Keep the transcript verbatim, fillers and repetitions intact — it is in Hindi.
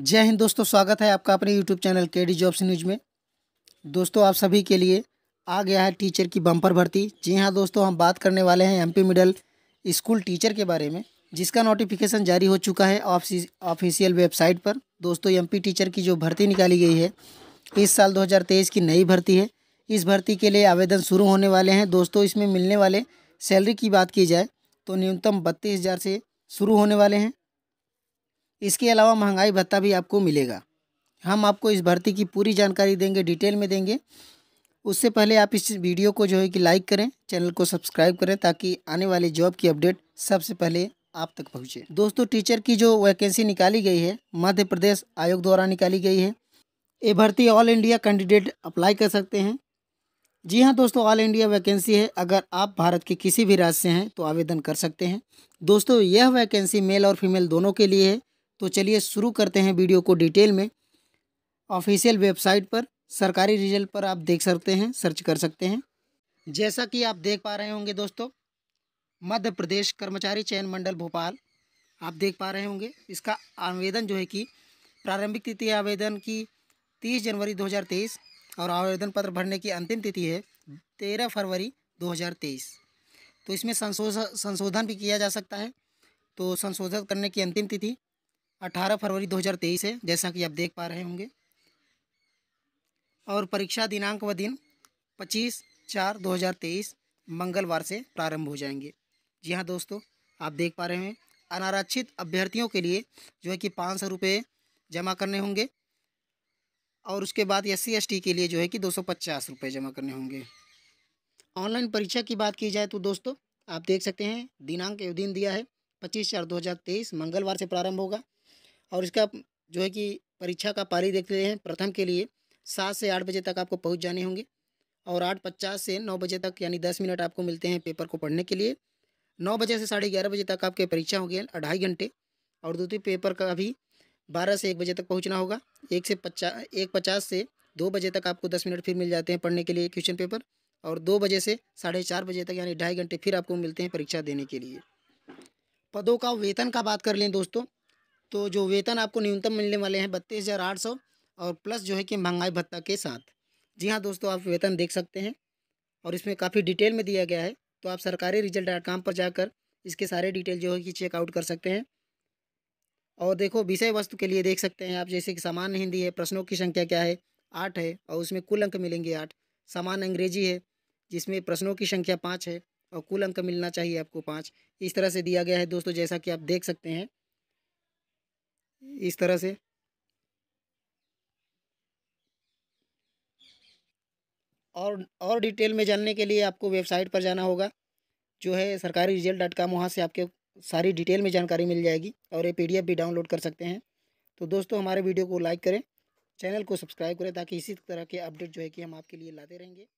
जय हिंद दोस्तों, स्वागत है आपका अपने YouTube channel KD jobs news में। दोस्तों आप सभी के लिए आ गया है टीचर की बम्पर भर्ती। जी हाँ दोस्तों, हम बात करने वाले हैं एमपी मिडिल स्कूल टीचर के बारे में, जिसका नोटिफिकेशन जारी हो चुका है ऑफिशियल वेबसाइट पर। दोस्तों एमपी टीचर की जो भर्ती निकाली गई है इस साल दो हज़ार तेईस की नई भर्ती है। इस भर्ती के लिए आवेदन शुरू होने वाले हैं। दोस्तों इसमें मिलने वाले सैलरी की बात की जाए तो न्यूनतम बत्तीस हज़ार से शुरू होने वाले हैं। इसके अलावा महंगाई भत्ता भी आपको मिलेगा। हम आपको इस भर्ती की पूरी जानकारी देंगे, डिटेल में देंगे। उससे पहले आप इस वीडियो को जो है कि लाइक करें, चैनल को सब्सक्राइब करें, ताकि आने वाली जॉब की अपडेट सबसे पहले आप तक पहुँचे। दोस्तों टीचर की जो वैकेंसी निकाली गई है मध्य प्रदेश आयोग द्वारा निकाली गई है। ये भर्ती ऑल इंडिया कैंडिडेट अप्लाई कर सकते हैं। जी हाँ दोस्तों, ऑल इंडिया वैकेंसी है। अगर आप भारत के किसी भी राज्य से हैं तो आवेदन कर सकते हैं। दोस्तों यह वैकेंसी मेल और फीमेल दोनों के लिए है। तो चलिए शुरू करते हैं वीडियो को डिटेल में। ऑफिशियल वेबसाइट पर सरकारी रिजल्ट पर आप देख सकते हैं, सर्च कर सकते हैं। जैसा कि आप देख पा रहे होंगे दोस्तों, मध्य प्रदेश कर्मचारी चयन मंडल भोपाल आप देख पा रहे होंगे। इसका आवेदन जो है कि प्रारंभिक तिथि आवेदन की तीस जनवरी दो हज़ार तेईस और आवेदन पत्र भरने की अंतिम तिथि है तेरह फरवरी दो हज़ार तेईस। तो इसमें संशोधन संशोधन भी किया जा सकता है। तो संशोधन करने की अंतिम तिथि अठारह फरवरी दो हज़ार तेईस है, जैसा कि आप देख पा रहे होंगे। और परीक्षा दिनांक व दिन पच्चीस चार दो हज़ार तेईस मंगलवार से प्रारंभ हो जाएंगे। जी हाँ दोस्तों, आप देख पा रहे हैं। अनारक्षित अभ्यर्थियों के लिए जो है कि पाँच सौ रुपये जमा करने होंगे और उसके बाद एस सी एस टी के लिए जो है कि दो सौ पचास रुपये जमा करने होंगे। ऑनलाइन परीक्षा की बात की जाए तो दोस्तों आप देख सकते हैं, दिनांक एवं दिन दिया है पच्चीस चार दो हज़ार तेईस मंगलवार से प्रारंभ होगा। और इसका जो है कि परीक्षा का पारी देख रहे हैं। प्रथम के लिए सात से आठ बजे तक आपको पहुंच जाने होंगे और आठ पचास से नौ बजे तक यानी दस मिनट आपको मिलते हैं पेपर को पढ़ने के लिए। नौ बजे से साढ़े ग्यारह बजे तक आपकी परीक्षा होगी, अढ़ाई घंटे। और दूसरे पेपर का भी बारह से एक बजे तक पहुंचना होगा। एक से पचास एक पचास से दो बजे तक आपको दस मिनट फिर मिल जाते हैं पढ़ने के लिए क्वेश्चन पेपर। और दो बजे से साढ़े चार बजे तक यानी ढाई घंटे फिर आपको मिलते हैं परीक्षा देने के लिए। पदों का वेतन का बात कर लें दोस्तों, तो जो वेतन आपको न्यूनतम मिलने वाले हैं बत्तीस हज़ार आठ सौ और प्लस जो है कि महंगाई भत्ता के साथ। जी हाँ दोस्तों, आप वेतन देख सकते हैं और इसमें काफ़ी डिटेल में दिया गया है। तो आप सरकारी रिजल्ट डॉट कॉम पर जाकर इसके सारे डिटेल जो है कि चेकआउट कर सकते हैं। और देखो विषय वस्तु के लिए देख सकते हैं आप, जैसे कि सामान्य हिंदी है, प्रश्नों की संख्या क्या है आठ है और उसमें कुल अंक मिलेंगे आठ। सामान्य अंग्रेजी है जिसमें प्रश्नों की संख्या पाँच है और कुल अंक मिलना चाहिए आपको पाँच। इस तरह से दिया गया है दोस्तों, जैसा कि आप देख सकते हैं इस तरह से। और और डिटेल में जानने के लिए आपको वेबसाइट पर जाना होगा जो है सरकारी रिजल्ट डॉट कॉम। वहाँ से आपके सारी डिटेल में जानकारी मिल जाएगी और ये पीडीएफ भी डाउनलोड कर सकते हैं। तो दोस्तों हमारे वीडियो को लाइक करें, चैनल को सब्सक्राइब करें, ताकि इसी तरह के अपडेट जो है कि हम आपके लिए लाते रहेंगे।